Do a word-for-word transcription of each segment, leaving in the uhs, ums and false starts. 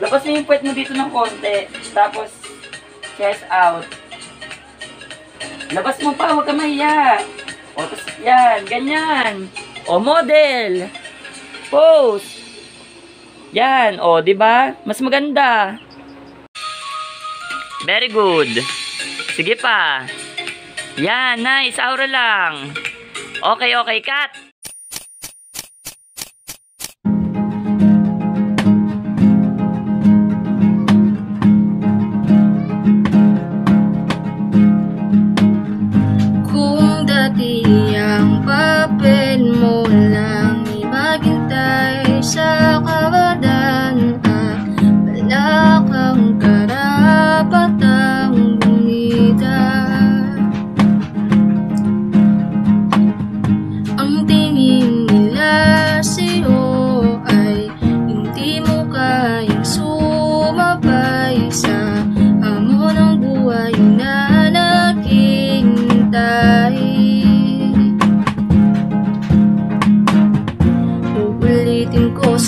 Labasin yung puwet mo dito ng konti. Tapos, chest out. Labas mo pa, huwag ka mahiya. O, tapos, yan, ganyan. O, model. Pose. Yan, o, diba? Mas maganda. Very good. Sige pa. Yan, nice. Aura lang. Okay, okay, cut.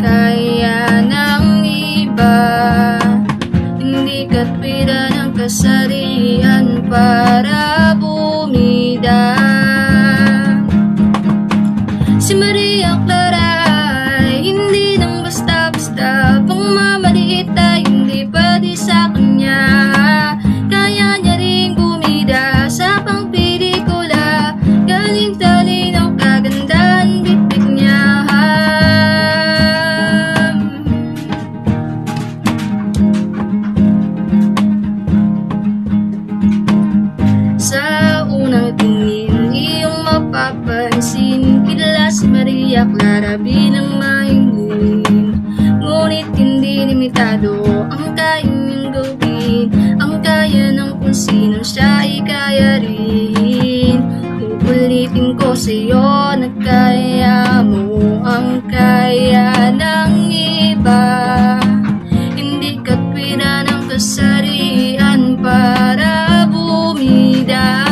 kaya ng iba. Hindi katwiran ang kasarian para bumida. Si Maria Clara ay hindi nang basta-basta. Pang mamaliit ay hindi pwede sa kanya. Kaya niya ring bumida sa pangpelikula. Galing-taling ang kaganda papansin kila si Maria Clara bilang maingguin. Ngunit hindi limitado ang kaya niyang gawin. Ang kaya ng kung sino siya ay kaya rin. Uulitin ko sa'yo na kaya mo ang kaya ng iba. Hindi katwiran ang kasarian para bumida.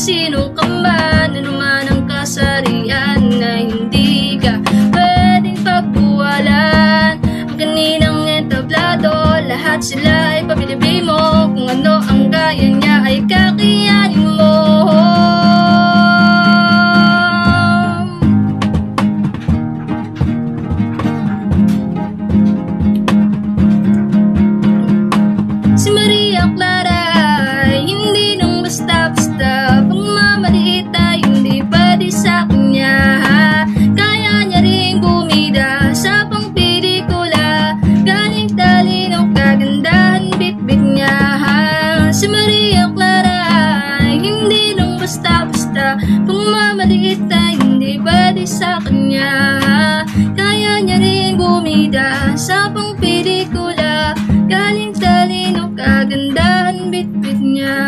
Sino ka man, ano man ang kasarian na hindi ka pwedeng pagbuwalan. Ang kaninang entablado, lahat sila ay pabilibi mo. Kung ano ang kaya niya ay kakayanin mo. Si Maria Clara ay hindi nang basta-basta. Sa kanya, kaya niya ring bumida sa pangpelikula. Galing talin ang kagandahan bitbit niya. Si Maria Clara ay hindi lang basta-basta. Kung mamaliit ay hindi pwede sa kanya. Kaya niya ring bumida sa pangpelikula. Galing talin ang kagandahan bitbit niya.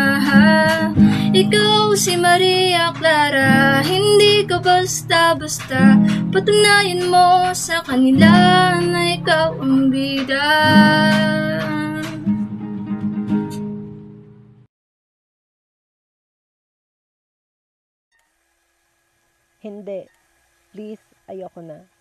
Ikaw si Maria Clara, hindi ka basta-basta. Patunayan mo sa kanila na ikaw ang bida. Hindi. Please, ayoko na.